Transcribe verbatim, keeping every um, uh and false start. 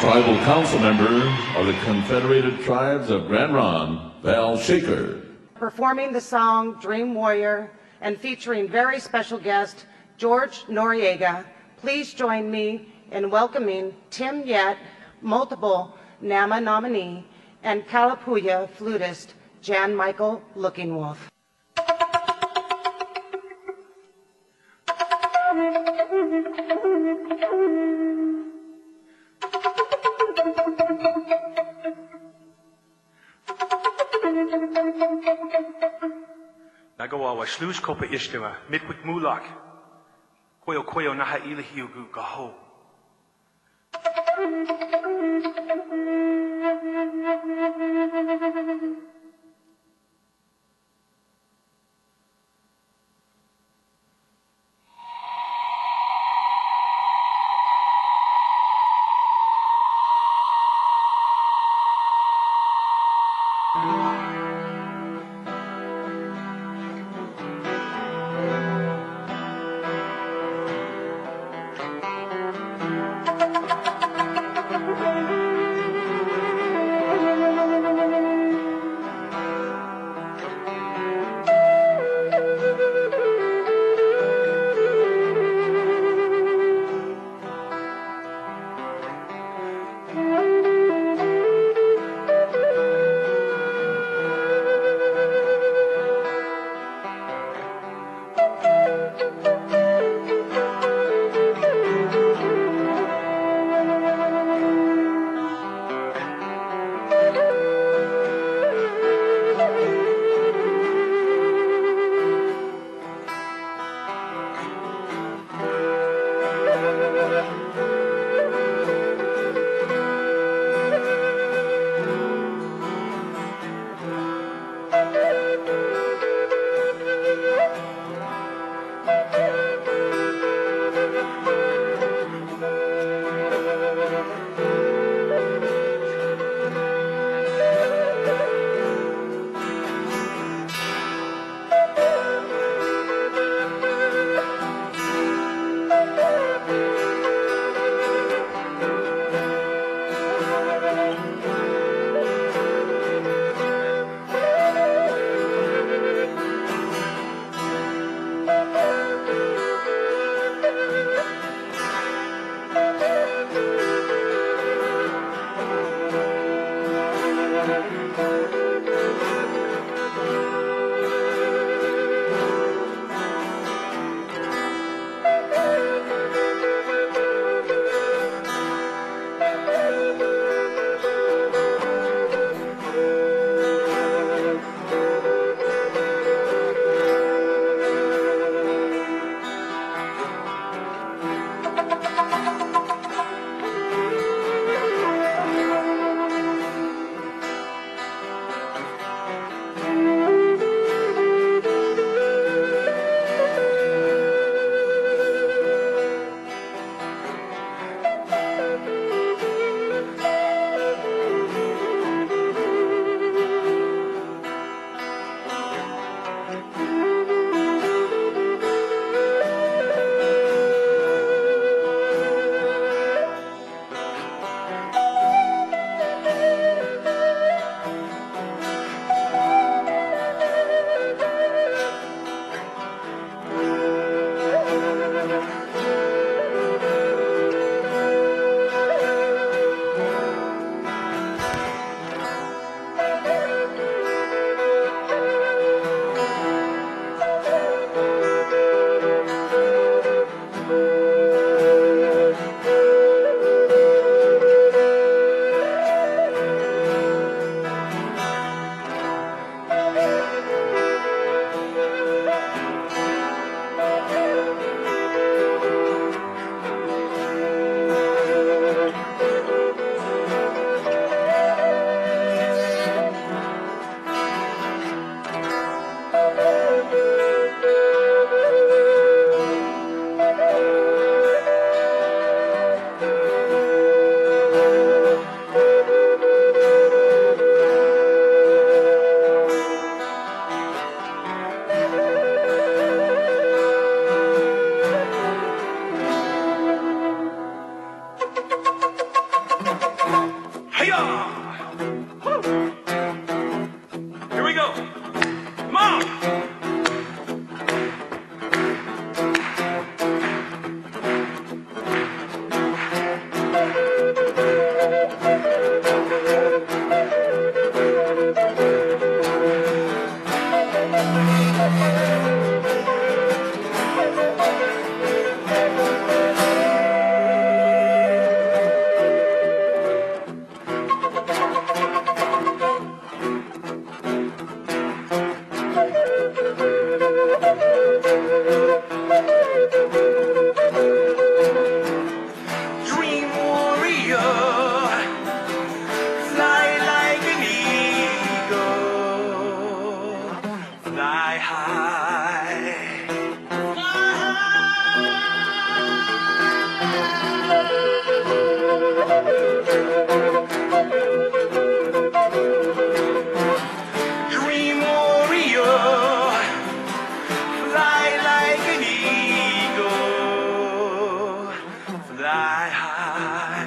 Tribal Council Member of the Confederated Tribes of Grand Ronde, Val Shaker. Performing the song Dream Warrior and featuring very special guest George Noriega, please join me in welcoming Tim Yett, multiple NAMA nominee, and Kalapuya flutist Jan Michael Lookingwolf. Nagawawa sluice kopa ishtua, mitwik mulak, koyo koyo naha ilihiugu gaho. Thank you. Warrior! Here we go. Come on! Fly high.